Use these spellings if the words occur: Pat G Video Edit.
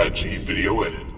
Pat G Video Edit.